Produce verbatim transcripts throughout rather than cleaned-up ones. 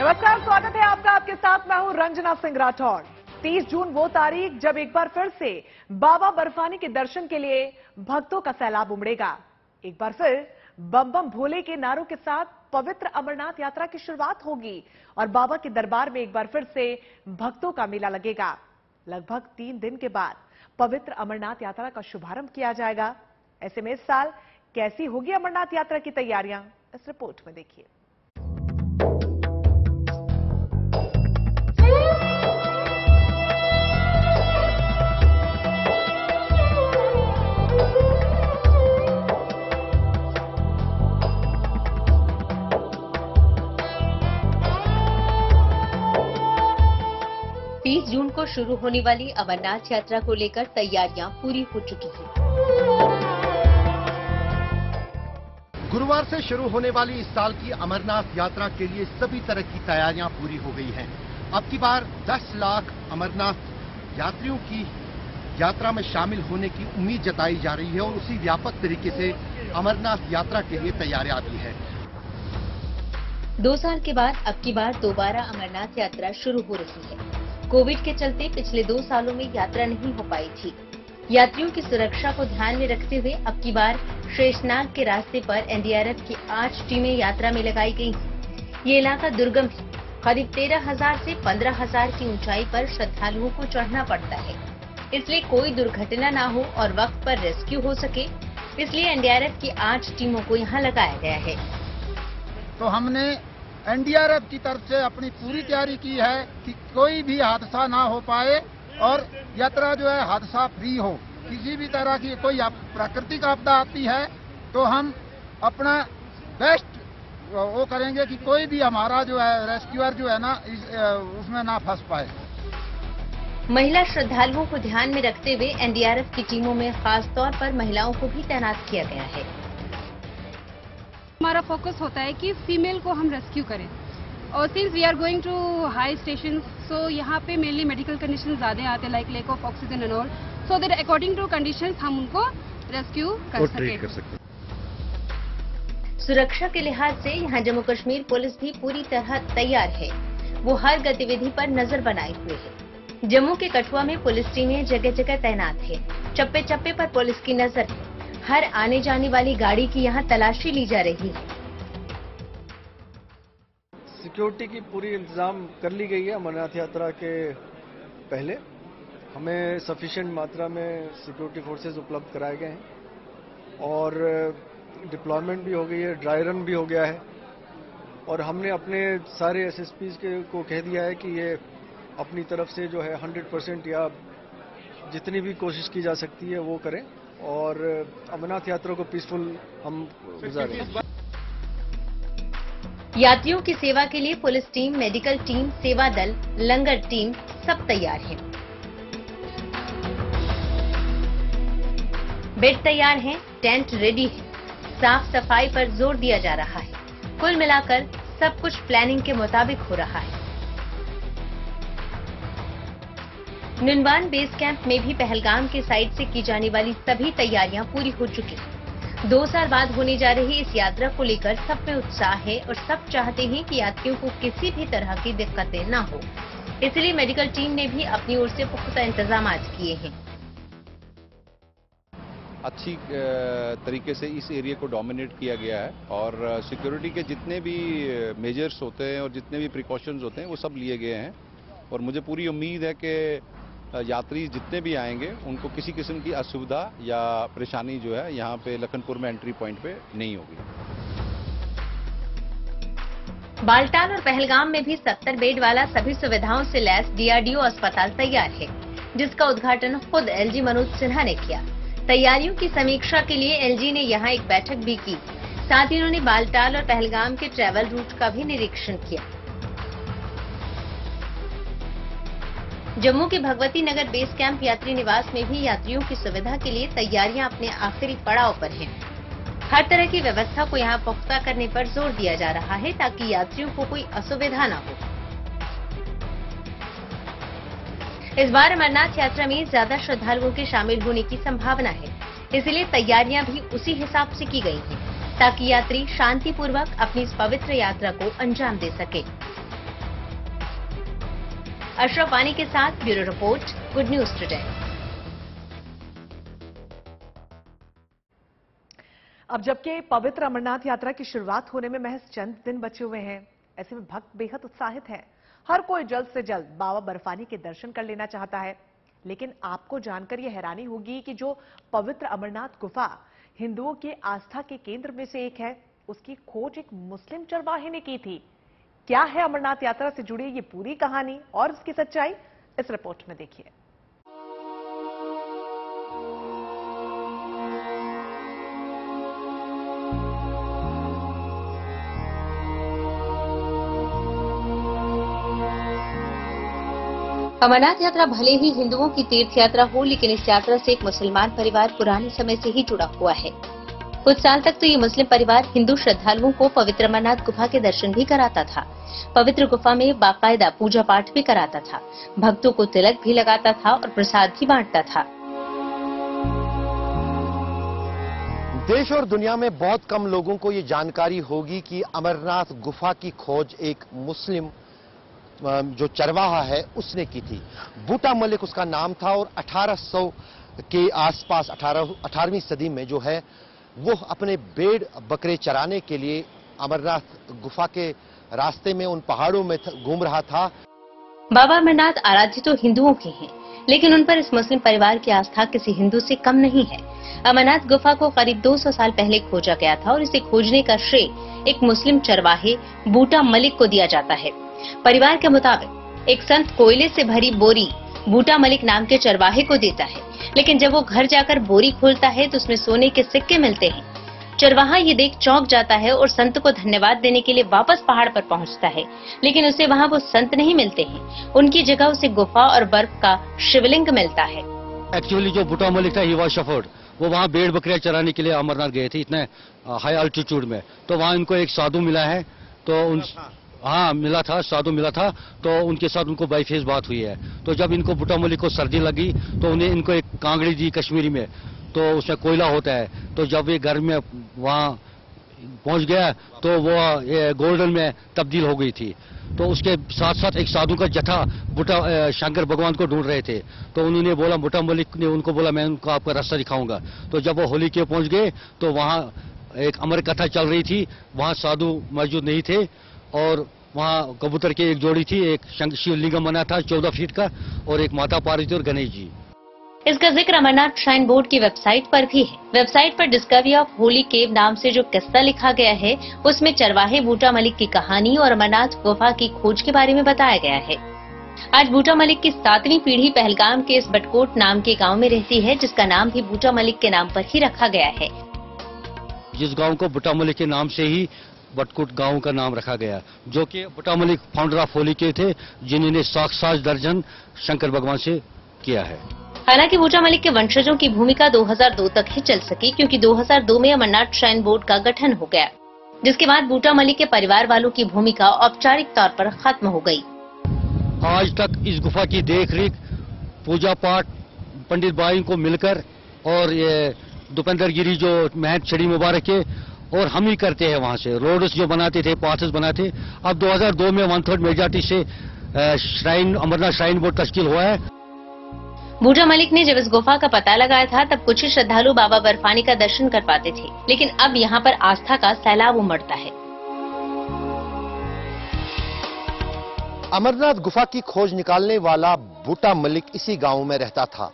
नमस्कार, स्वागत है आपका। आपके साथ मैं हूं रंजना सिंह राठौड़। तीस जून वो तारीख जब एक बार फिर से बाबा बर्फानी के दर्शन के लिए भक्तों का सैलाब उमड़ेगा। एक बार फिर बम बम भोले के नारों के साथ पवित्र अमरनाथ यात्रा की शुरुआत होगी और बाबा के दरबार में एक बार फिर से भक्तों का मेला लगेगा। लगभग तीन दिन के बाद पवित्र अमरनाथ यात्रा का शुभारंभ किया जाएगा। ऐसे में इस साल कैसी होगी अमरनाथ यात्रा की तैयारियां, इस रिपोर्ट में देखिए। तीस जून को शुरू होने वाली अमरनाथ यात्रा को लेकर तैयारियां पूरी हो चुकी हैं। गुरुवार से शुरू होने वाली इस साल की अमरनाथ यात्रा के लिए सभी तरह की तैयारियां पूरी हो गई हैं। अब की बार दस लाख अमरनाथ यात्रियों की यात्रा में शामिल होने की उम्मीद जताई जा रही है और उसी व्यापक तरीके से अमरनाथ यात्रा के लिए तैयारियां भी है। दो साल के बाद अब की बार दोबारा अमरनाथ यात्रा शुरू हो रही है। कोविड के चलते पिछले दो सालों में यात्रा नहीं हो पाई थी। यात्रियों की सुरक्षा को ध्यान में रखते हुए अब की बार शेषनाग के रास्ते पर एनडीआरएफ की आठ टीमें यात्रा में लगाई गयी। ये इलाका दुर्गम है। करीब तेरह हजार से पंद्रह हजार की ऊंचाई पर श्रद्धालुओं को चढ़ना पड़ता है, इसलिए कोई दुर्घटना ना हो और वक्त पर रेस्क्यू हो सके, इसलिए एनडीआरएफ की आठ टीमों को यहाँ लगाया गया है। तो हमने एनडीआरएफ की तरफ से अपनी पूरी तैयारी की है कि कोई भी हादसा ना हो पाए और यात्रा जो है हादसा फ्री हो। किसी भी तरह की कोई प्राकृतिक आपदा आती है तो हम अपना बेस्ट वो करेंगे कि कोई भी हमारा जो है रेस्क्यूअर जो है ना इस, उसमें ना फंस पाए। महिला श्रद्धालुओं को ध्यान में रखते हुए एनडीआरएफ की टीमों में खास तौर पर महिलाओं को भी तैनात किया गया है। हमारा फोकस होता है कि फीमेल को हम रेस्क्यू करें और since we are going to high station, so यहाँ पे मेनली मेडिकल कंडीशन ज्यादा आते, like lack of oxygen and all, so that according to condition हम उनको रेस्क्यू कर सकें। सुरक्षा के लिहाज से यहाँ जम्मू कश्मीर पुलिस भी पूरी तरह तैयार है। वो हर गतिविधि पर नजर बनाए हुए है। जम्मू के कठुआ में पुलिस टीमें जगह जगह तैनात है। चप्पे चप्पे पर पुलिस की नजर है। हर आने जाने वाली गाड़ी की यहाँ तलाशी ली जा रही है। सिक्योरिटी की पूरी इंतजाम कर ली गई है। अमरनाथ यात्रा के पहले हमें सफिशिएंट मात्रा में सिक्योरिटी फोर्सेज उपलब्ध कराए गए हैं और डिप्लॉयमेंट भी हो गई है, ड्राई रन भी हो गया है और हमने अपने सारे एसएसपीज के को कह दिया है कि ये अपनी तरफ से जो है सौ परसेंट या जितनी भी कोशिश की जा सकती है वो करें और अमरनाथ यात्रा को पीसफुल हम गुजारें। यात्रियों की सेवा के लिए पुलिस टीम, मेडिकल टीम, सेवा दल, लंगर टीम सब तैयार हैं। बेड तैयार हैं, टेंट रेडी है, साफ सफाई पर जोर दिया जा रहा है। कुल मिलाकर सब कुछ प्लानिंग के मुताबिक हो रहा है। निर्वाण बेस कैंप में भी पहलगाम के साइड से की जाने वाली सभी तैयारियां पूरी हो चुकी हैं। दो साल बाद होने जा रही इस यात्रा को लेकर सब में उत्साह है और सब चाहते हैं कि यात्रियों को किसी भी तरह की दिक्कतें ना हो, इसलिए मेडिकल टीम ने भी अपनी ओर से पुख्ता इंतजाम किए हैं। अच्छी तरीके से इस एरिया को डोमिनेट किया गया है और सिक्योरिटी के जितने भी मेजर्स होते हैं और जितने भी प्रिकॉशंस होते हैं वो सब लिए गए हैं और मुझे पूरी उम्मीद है कि यात्री जितने भी आएंगे उनको किसी किस्म की असुविधा या परेशानी जो है यहाँ पे लखनपुर में एंट्री पॉइंट पे नहीं होगी। बाल्टाल और पहलगाम में भी सत्तर बेड वाला सभी सुविधाओं से लैस डीआरडीओ अस्पताल तैयार है, जिसका उद्घाटन खुद एलजी मनोज सिन्हा ने किया। तैयारियों की समीक्षा के लिए एलजी ने यहाँ एक बैठक भी की, साथ ही उन्होंने बाल्टाल और पहलगाम के ट्रैवल रूट का भी निरीक्षण किया। जम्मू के भगवती नगर बेस कैंप यात्री निवास में भी यात्रियों की सुविधा के लिए तैयारियां अपने आखिरी पड़ाव पर हैं। हर तरह की व्यवस्था को यहां पुख्ता करने पर जोर दिया जा रहा है ताकि यात्रियों को कोई असुविधा न हो। इस बार अमरनाथ यात्रा में ज्यादा श्रद्धालुओं के शामिल होने की संभावना है, इसलिए तैयारियां भी उसी हिसाब से की गई हैं ताकि यात्री शांतिपूर्वक अपनी इस पवित्र यात्रा को अंजाम दे सके। अशरफ वानी के साथ bureau report good news today. अब जबकि पवित्र अमरनाथ यात्रा की शुरुआत होने में महज चंद दिन बचे हुए हैं, ऐसे में भक्त बेहद उत्साहित हैं। हर कोई जल्द से जल्द बाबा बर्फानी के दर्शन कर लेना चाहता है, लेकिन आपको जानकर यह हैरानी होगी कि जो पवित्र अमरनाथ गुफा हिंदुओं के आस्था के केंद्र में से एक है, उसकी खोज एक मुस्लिम चरवाहे ने की थी। क्या है अमरनाथ यात्रा से जुड़ी ये पूरी कहानी और इसकी सच्चाई, इस रिपोर्ट में देखिए। अमरनाथ यात्रा भले ही हिंदुओं की तीर्थ यात्रा हो, लेकिन इस यात्रा से एक मुसलमान परिवार पुराने समय से ही जुड़ा हुआ है। कुछ साल तक तो ये मुस्लिम परिवार हिंदू श्रद्धालुओं को पवित्र अमरनाथ गुफा के दर्शन भी कराता था, पवित्र गुफा में बाकायदा पूजा पाठ भी कराता था, भक्तों को तिलक भी लगाता था और प्रसाद भी बांटता था। देश और दुनिया में बहुत कम लोगों को ये जानकारी होगी कि अमरनाथ गुफा की खोज एक मुस्लिम जो चरवाहा है उसने की थी। बूटा मलिक उसका नाम था और अठारह सौ के आसपास अठारहवीं सदी में जो है वो अपने भेड़ बकरे चराने के लिए अमरनाथ गुफा के रास्ते में उन पहाड़ों में घूम रहा था। बाबा अमरनाथ आराध्य तो हिंदुओं के हैं, लेकिन उन पर इस मुस्लिम परिवार की आस्था किसी हिंदू से कम नहीं है। अमरनाथ गुफा को करीब दो सौ साल पहले खोजा गया था और इसे खोजने का श्रेय एक मुस्लिम चरवाहे बूटा मलिक को दिया जाता है। परिवार के मुताबिक एक संत कोयले से भरी बोरी बूटा मलिक नाम के चरवाहे को देता है, लेकिन जब वो घर जाकर बोरी खोलता है तो उसमें सोने के सिक्के मिलते हैं। चरवाहा ये देख चौंक जाता है और संत को धन्यवाद देने के लिए वापस पहाड़ पर पहुंचता है, लेकिन उसे वहां वो संत नहीं मिलते हैं। उनकी जगह उसे गुफा और बर्फ का शिवलिंग मिलता है। एक्चुअली जो बूटा मलिक था, ही वाज शेफर्ड, वो वहाँ भेड़ बकरियाँ चराने के लिए अमरनाथ गए थे, इतने हाई अल्टीट्यूड में। तो वहाँ इनको एक साधु मिला है, तो उन हाँ मिला था साधु मिला था तो उनके साथ उनको बाईफेस बात हुई है। तो जब इनको बूटा मलिक को सर्दी लगी तो उन्हें इनको एक कांगड़ी दी कश्मीरी में, तो उसमें कोयला होता है। तो जब ये घर में वहाँ पहुँच गया तो वो गोल्डन में तब्दील हो गई थी। तो उसके साथ साथ एक साधु का जथा बूटा शंकर भगवान को ढूंढ रहे थे, तो उन्होंने बोला, बूटा मलिक ने उनको बोला, मैं उनको आपका रास्ता दिखाऊंगा। तो जब वो होली के पहुँच गए तो वहाँ एक अमर कथा चल रही थी, वहाँ साधु मौजूद नहीं थे और वहाँ कबूतर की एक जोड़ी थी, एक शिवलिंगम बना था चौदह फीट का और एक माता पार्वती और गणेश जी। इसका जिक्र अमरनाथ श्राइन बोर्ड की वेबसाइट पर भी है। वेबसाइट पर डिस्कवरी ऑफ होली केव नाम से जो किस्सा लिखा गया है, उसमें चरवाहे बूटा मलिक की कहानी और अमरनाथ गुफा की खोज के बारे में बताया गया है। आज बूटा मलिक की सातवीं पीढ़ी पहलगाम के इस बटकोट नाम के गाँव में रहती है, जिसका नाम भी बूटा मलिक के नाम पर ही रखा गया है। जिस गाँव को बूटा मलिक के नाम से ही बटकोट गांव का नाम रखा गया, जो कि बूटा मलिक फाउंडर ऑफ होली के थे, जिन्होंने साक्षात दर्शन शंकर भगवान से किया है। हालांकि बूटा मलिक के वंशजों की भूमिका दो हज़ार दो तक ही चल सकी, क्योंकि दो हज़ार दो में अमरनाथ श्राइन बोर्ड का गठन हो गया, जिसके बाद बूटा मलिक के परिवार वालों की भूमिका औपचारिक तौर पर खत्म हो गई। आज तक इस गुफा की देखरेख, पूजा पाठ पंडित भाई को मिलकर और ये दुपेंद्रगिरी जो महंत छड़ी मुबारक है और हम ही करते हैं। वहाँ से रोड्स जो बनाते थे, पाथस बनाते, अब दो हज़ार दो में वन थर्ड मेजॉरिटी से श्राइन अमरनाथ श्राइन बोर्ड तश्कील हुआ है। बूटा मलिक ने जब इस गुफा का पता लगाया था, तब कुछ ही श्रद्धालु बाबा बर्फानी का दर्शन कर पाते थे, लेकिन अब यहाँ पर आस्था का सैलाब उमड़ता है। अमरनाथ गुफा की खोज निकालने वाला बूटा मलिक इसी गाँव में रहता था।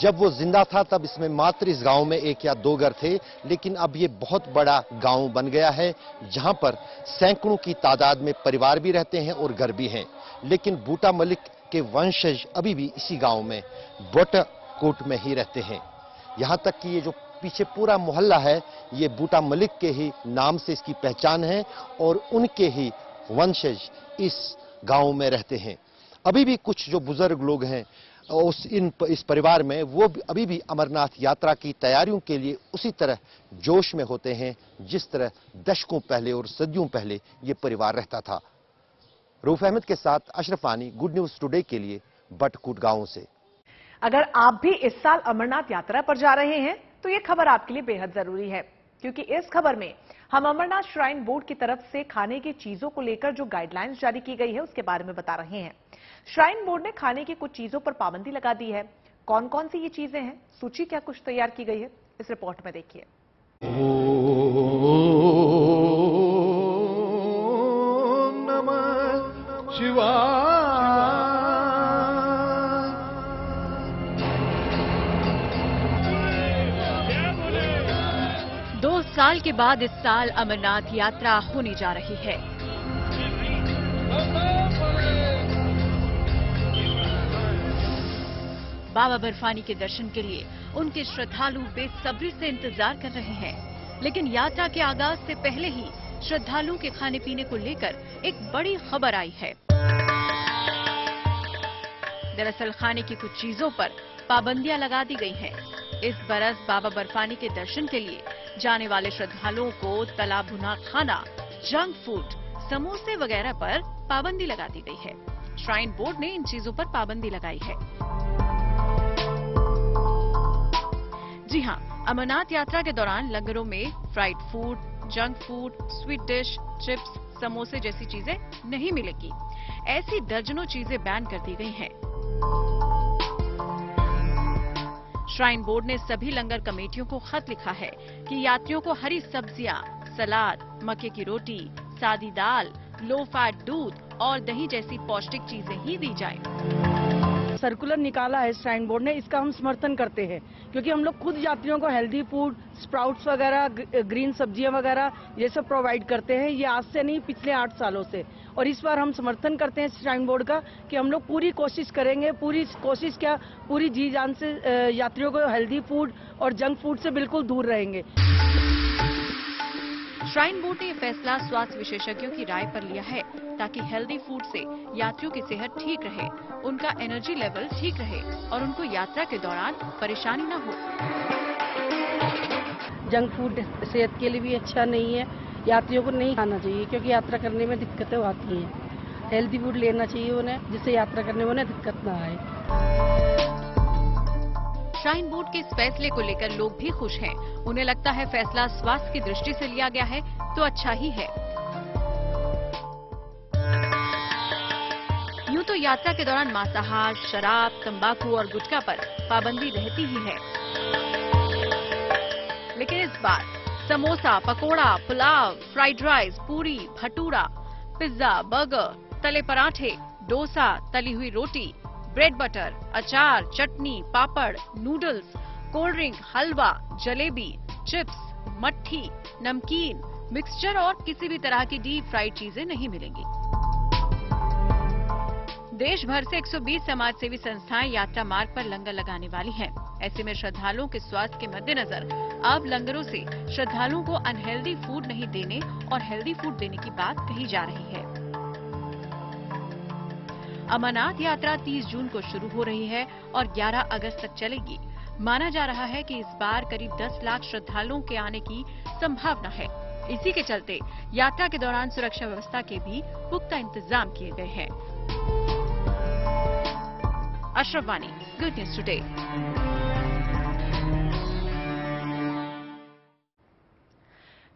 जब वो जिंदा था तब इसमें मात्र इस गांव में एक या दो घर थे, लेकिन अब ये बहुत बड़ा गांव बन गया है, जहां पर सैकड़ों की तादाद में परिवार भी रहते हैं और घर भी हैं। लेकिन बूटा मलिक के वंशज अभी भी इसी गांव में बटकोट में ही रहते हैं। यहां तक कि ये जो पीछे पूरा मोहल्ला है, ये बूटा मलिक के ही नाम से इसकी पहचान है और उनके ही वंशज इस गाँव में रहते हैं। अभी भी कुछ जो बुजुर्ग लोग हैं उस इन इस परिवार में, वो अभी भी अमरनाथ यात्रा की तैयारियों के लिए उसी तरह जोश में होते हैं, जिस तरह दशकों पहले और सदियों पहले ये परिवार रहता था। रूफ अहमद के साथ अशरफ वानी, गुड न्यूज टुडे के लिए, बटकोट गांव से। अगर आप भी इस साल अमरनाथ यात्रा पर जा रहे हैं तो ये खबर आपके लिए बेहद जरूरी है। क्योंकि इस खबर में हम अमरनाथ श्राइन बोर्ड की तरफ से खाने की चीजों को लेकर जो गाइडलाइंस जारी की गई है उसके बारे में बता रहे हैं। श्राइन बोर्ड ने खाने की कुछ चीजों पर पाबंदी लगा दी है। कौन कौन सी ये चीजें हैं, सूची क्या कुछ तैयार की गई है, इस रिपोर्ट में देखिए। ओम नमः शिवाय। दो साल के बाद इस साल अमरनाथ यात्रा होने जा रही है। बाबा बर्फानी के दर्शन के लिए उनके श्रद्धालु बेसब्री से इंतजार कर रहे हैं, लेकिन यात्रा के आगाज से पहले ही श्रद्धालुओं के खाने पीने को लेकर एक बड़ी खबर आई है। दरअसल खाने की कुछ चीजों पर पाबंदियां लगा दी गई हैं। इस बरस बाबा बर्फानी के दर्शन के लिए जाने वाले श्रद्धालुओं को तला भुना खाना, जंक फूड, समोसे वगैरह पर पाबंदी लगा दी गई है। श्राइन बोर्ड ने इन चीजों पर पाबंदी लगाई है। जी हां, अमरनाथ यात्रा के दौरान लंगरों में fried food, junk food, sweet dish, chips, समोसे जैसी चीजें नहीं मिलेगी। ऐसी दर्जनों चीजें बैन कर दी गई हैं। श्राइन बोर्ड ने सभी लंगर कमेटियों को खत लिखा है कि यात्रियों को हरी सब्जियां, सलाद, मक्के की रोटी, सादी दाल, लो फैट दूध और दही जैसी पौष्टिक चीजें ही दी जाएं। सर्कुलर निकाला है श्राइन बोर्ड ने, इसका हम समर्थन करते हैं क्योंकि हम लोग खुद यात्रियों को हेल्दी फूड, स्प्राउट्स वगैरह, ग्रीन सब्जियां वगैरह ये सब प्रोवाइड करते हैं। ये आज से नहीं, पिछले आठ सालों से, और इस बार हम समर्थन करते हैं श्राइन बोर्ड का कि हम लोग पूरी कोशिश करेंगे, पूरी कोशिश क्या पूरी जी जान से यात्रियों को हेल्दी फूड और जंक फूड से बिल्कुल दूर रहेंगे। श्राइन बोर्ड ने यह फैसला स्वास्थ्य विशेषज्ञों की राय पर लिया है ताकि हेल्दी फूड से यात्रियों की सेहत ठीक रहे, उनका एनर्जी लेवल ठीक रहे और उनको यात्रा के दौरान परेशानी न हो। जंक फूड सेहत के लिए भी अच्छा नहीं है, यात्रियों को नहीं खाना चाहिए क्योंकि यात्रा करने में दिक्कतें आती हैं। हेल्दी फूड लेना चाहिए उन्हें, जिससे यात्रा करने में उन्हें दिक्कत ना आए। श्राइन बोर्ड के इस फैसले को लेकर लोग भी खुश हैं। उन्हें लगता है फैसला स्वास्थ्य की दृष्टि से लिया गया है तो अच्छा ही है। यूं तो यात्रा के दौरान मांसाहार, शराब, तंबाकू और गुटखा पर पाबंदी रहती ही है, लेकिन इस बार samosa, pakora, pulao, fried rice, puri, bhatura, pizza, burger, तले पराठे, डोसा, तली हुई रोटी, ब्रेड बटर, अचार, chutney, papad, noodles, cold drink, halwa, jalebi, chips, मट्ठी, नमकीन, मिक्सचर और किसी भी तरह की डीप फ्राइड चीजें नहीं मिलेंगी। देश भर से एक सौ बीस समाजसेवी संस्थाएं यात्रा मार्ग पर लंगर लगाने वाली हैं। ऐसे में श्रद्धालुओं के स्वास्थ्य के मद्देनजर अब लंगरों से श्रद्धालुओं को अनहेल्दी फूड नहीं देने और हेल्दी फूड देने की बात कही जा रही है। अमरनाथ यात्रा तीस जून को शुरू हो रही है और ग्यारह अगस्त तक चलेगी। माना जा रहा है कि इस बार करीब दस लाख श्रद्धालुओं के आने की संभावना है। इसी के चलते यात्रा के दौरान सुरक्षा व्यवस्था के भी पुख्ता इंतजाम किए गए हैं। अशरफ वानी, गुड न्यूज टुडे।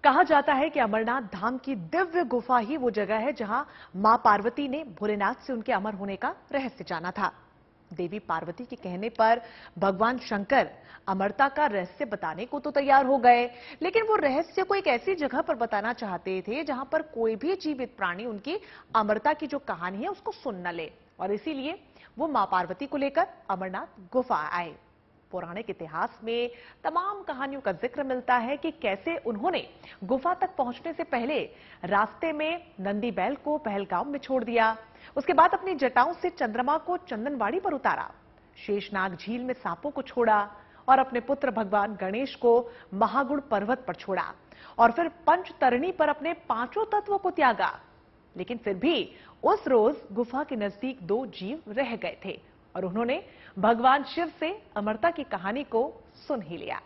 कहा जाता है कि अमरनाथ धाम की दिव्य गुफा ही वो जगह है जहां मां पार्वती ने भोलेनाथ से उनके अमर होने का रहस्य जाना था। देवी पार्वती के कहने पर भगवान शंकर अमरता का रहस्य बताने को तो तैयार हो गए, लेकिन वो रहस्य को एक ऐसी जगह पर बताना चाहते थे जहां पर कोई भी जीवित प्राणी उनकी अमरता की जो कहानी है उसको सुन न ले, और इसीलिए वो मां पार्वती को लेकर अमरनाथ गुफा आए। पौराणिक इतिहास में तमाम कहानियों का जिक्र मिलता है कि कैसे उन्होंने गुफा तक पहुंचने से पहले रास्ते में नंदी बैल को पहलगाम में छोड़ दिया, उसके बाद अपनी जटाओं से चंद्रमा को चंदनवाड़ी पर उतारा, शेषनाग झील में सांपों को छोड़ा और अपने पुत्र भगवान गणेश को महागुण पर्वत पर छोड़ा, और फिर पंचतरणी पर अपने पांचों तत्वों को त्यागा। लेकिन फिर भी उस रोज गुफा के नजदीक दो जीव रह गए थे और उन्होंने भगवान शिव से अमरता की कहानी को सुन ही लिया।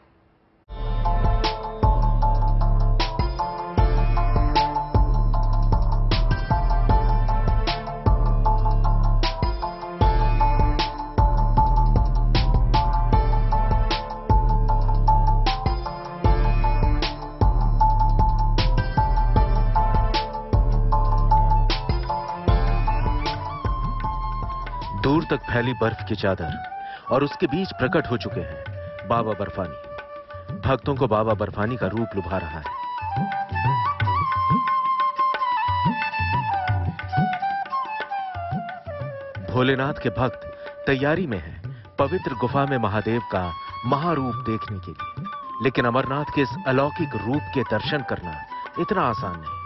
तक फैली बर्फ की चादर और उसके बीच प्रकट हो चुके हैं बाबा बर्फानी। भक्तों को बाबा बर्फानी का रूप लुभा रहा है। भोलेनाथ के भक्त तैयारी में हैं पवित्र गुफा में महादेव का महारूप देखने के लिए, लेकिन अमरनाथ के इस अलौकिक रूप के दर्शन करना इतना आसान नहीं।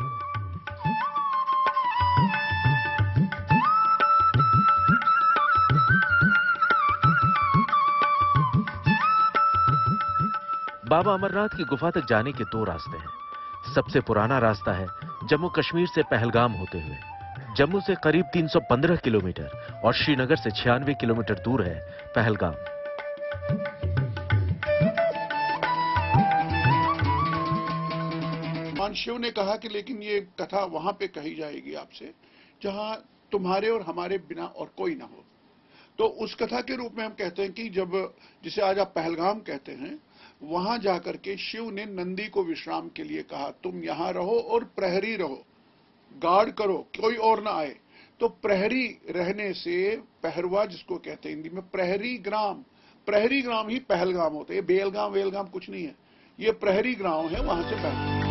बाबा अमरनाथ की गुफा तक जाने के दो रास्ते हैं। सबसे पुराना रास्ता है जम्मू कश्मीर से पहलगाम होते हुए। जम्मू से करीब तीन सौ पंद्रह किलोमीटर और श्रीनगर से छियानवे किलोमीटर दूर है पहलगाम। मानशिव ने कहा कि लेकिन ये कथा वहां पे कही जाएगी आपसे जहां तुम्हारे और हमारे बिना और कोई ना हो। तो उस कथा के रूप में हम कहते हैं कि जब जिसे आज आप पहलगाम कहते हैं, वहां जाकर के शिव ने नंदी को विश्राम के लिए कहा तुम यहां रहो और प्रहरी रहो, गार्ड करो, कोई और ना आए। तो प्रहरी रहने से, पहरवा जिसको कहते हैं हिंदी में, प्रहरी ग्राम, प्रहरी ग्राम ही पहलगाम होते हैं। बेलगाम वेलगाम कुछ नहीं है, ये प्रहरी ग्राम है, वहां से पहलगाम।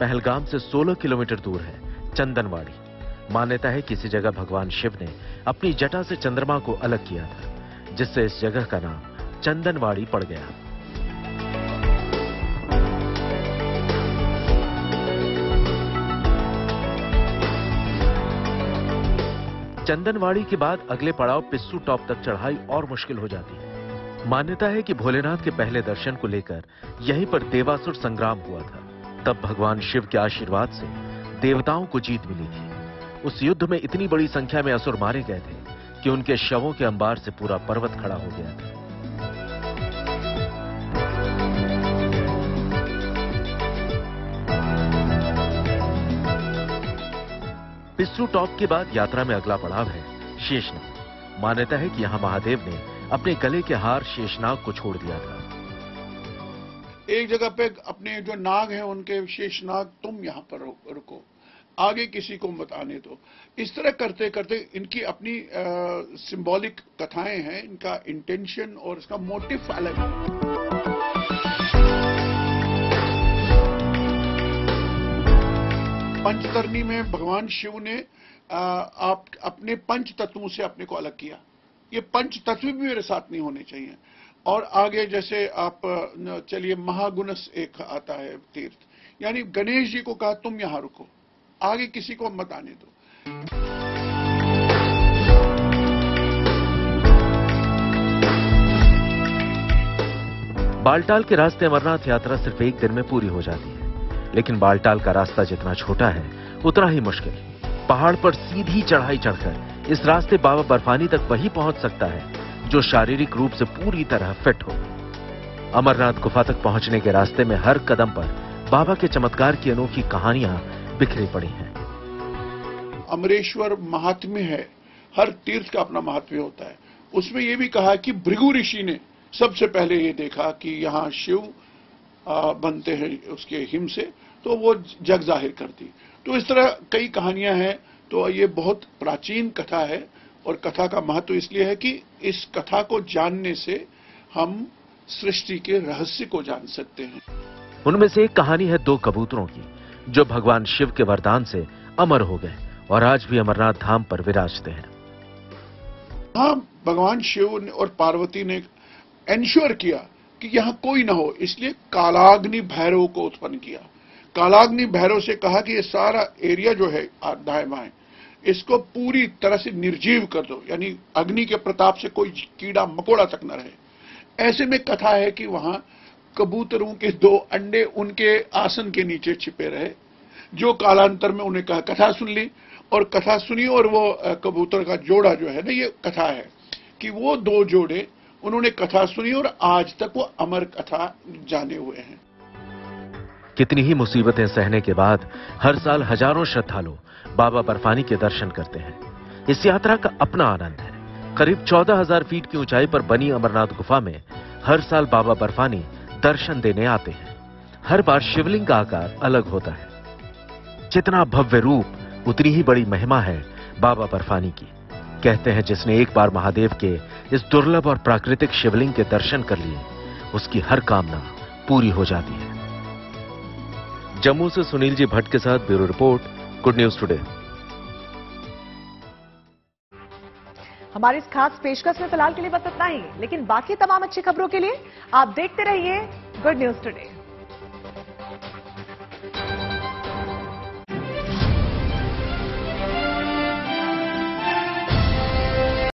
पहलगाम से सोलह किलोमीटर दूर है चंदनवाड़ी। मान्यता है कि इसी जगह भगवान शिव ने अपनी जटा से चंद्रमा को अलग किया था, जिससे इस जगह का नाम चंदनवाड़ी पड़ गया। चंदनवाड़ी के बाद अगले पड़ाव पिस्सू टॉप तक चढ़ाई और मुश्किल हो जाती है। मान्यता है कि भोलेनाथ के पहले दर्शन को लेकर यहीं पर देवासुर संग्राम हुआ था। तब भगवान शिव के आशीर्वाद से देवताओं को जीत मिली थी। उस युद्ध में इतनी बड़ी संख्या में असुर मारे गए थे कि उनके शवों के अंबार से पूरा पर्वत खड़ा हो गया था। पिस्सू टॉप के बाद यात्रा में अगला पड़ाव है शेषनाग। मान्यता है कि यहाँ महादेव ने अपने गले के हार शेषनाग को छोड़ दिया था। एक जगह पे अपने जो नाग हैं उनके, शेषनाग तुम यहाँ पर रुको, आगे किसी को मत आने दो। इस तरह करते करते इनकी अपनी सिंबॉलिक कथाएं हैं, इनका इंटेंशन और इसका मोटिव अलग है। पंचतरणी में भगवान शिव ने आ, आप अपने पंच तत्वों से अपने को अलग किया। ये पंच तत्व भी मेरे साथ नहीं होने चाहिए। और आगे जैसे आप चलिए, महागुणस एक आता है तीर्थ, यानी गणेश जी को कहा तुम यहां रुको, आगे किसी को मत आने दो। बाल्टाल के रास्ते अमरनाथ यात्रा सिर्फ एक दिन में पूरी हो जाती है, लेकिन बाल्टाल का रास्ता जितना छोटा है उतना ही मुश्किल। पहाड़ पर सीधी चढ़ाई चढ़कर इस रास्ते बाबा बर्फानी तक वही पहुंच सकता है जो शारीरिक रूप से पूरी तरह फिट हो। अमरनाथ गुफा तक पहुंचने के रास्ते में हर कदम पर बाबा के चमत्कार की अनोखी कहानियां बिखरी पड़ी हैं। अमरेश्वर महात्म्य है, हर तीर्थ का अपना महात्म्य होता है। उसमें यह भी कहा कि भृगु ऋषि ने सबसे पहले ये देखा कि यहाँ शिव बनते हैं उसके हिम से, तो वो जग जाहिर करती। तो इस तरह कई कहानियां हैं। तो ये बहुत प्राचीन कथा है और कथा का महत्व इसलिए है कि इस कथा को जानने से हम सृष्टि के रहस्य को जान सकते हैं। उनमें से एक कहानी है दो कबूतरों की, जो भगवान शिव के वरदान से अमर हो गए और आज भी अमरनाथ धाम पर विराजते हैं। हाँ, भगवान शिव और पार्वती ने एंश्योर किया कि यहां कोई ना हो, इसलिए कालाग्नि भैरव को उत्पन्न किया। कालाग्नि भैरव से कहा कि ये सारा एरिया जो है दाएं बाएं, इसको पूरी तरह से निर्जीव कर दो, यानी अग्नि के प्रताप से कोई कीड़ा मकोड़ा तक न रहे। ऐसे में कथा है कि वहां कबूतरों के दो अंडे उनके आसन के नीचे छिपे रहे, जो कालांतर में उन्हें कहा कथा सुन ली और कथा सुनी। और वो कबूतर का जोड़ा जो है ना, ये कथा है कि वो दो जोड़े उन्होंने कथा सुनी और आज तक वो अमर कथा जाने हुए हैं। कितनी ही मुसीबतें सहने के बाद हर साल हजारों श्रद्धालु बाबा बर्फानी के दर्शन करते हैं। इस यात्रा का अपना आनंद है। करीब चौदह हज़ार फीट की ऊंचाई पर बनी अमरनाथ गुफा में हर साल बाबा बर्फानी दर्शन देने आते हैं। हर बार शिवलिंग का आकार अलग होता है। जितना भव्य रूप उतनी ही बड़ी महिमा है बाबा बर्फानी की। कहते हैं जिसने एक बार महादेव के इस दुर्लभ और प्राकृतिक शिवलिंग के दर्शन कर लिए उसकी हर कामना पूरी हो जाती है। जम्मू से सुनील जी भट्ट के साथ bureau report, good news today. हमारी इस खास पेशकश में फिलहाल के लिए बस इतना ही, लेकिन बाकी तमाम अच्छी खबरों के लिए आप देखते रहिए गुड न्यूज टुडे।